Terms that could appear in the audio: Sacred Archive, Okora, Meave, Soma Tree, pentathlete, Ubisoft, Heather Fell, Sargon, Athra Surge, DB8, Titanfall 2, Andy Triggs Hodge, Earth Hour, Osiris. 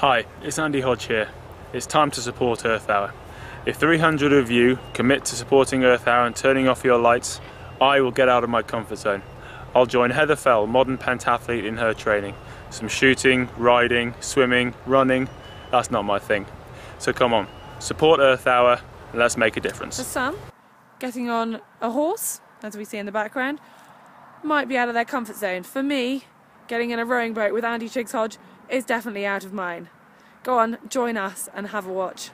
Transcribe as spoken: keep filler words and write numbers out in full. Hi, it's Andy Hodge here. It's time to support Earth Hour. If three hundred of you commit to supporting Earth Hour and turning off your lights, I will get out of my comfort zone. I'll join Heather Fell, modern pentathlete, in her training. Some shooting, riding, swimming, running, that's not my thing. So come on, support Earth Hour and let's make a difference. There's Sam getting on a horse, as we see in the background, might be out of their comfort zone. For me, getting in a rowing boat with Andy Triggs Hodge is definitely out of mine. Go on, join us and have a watch.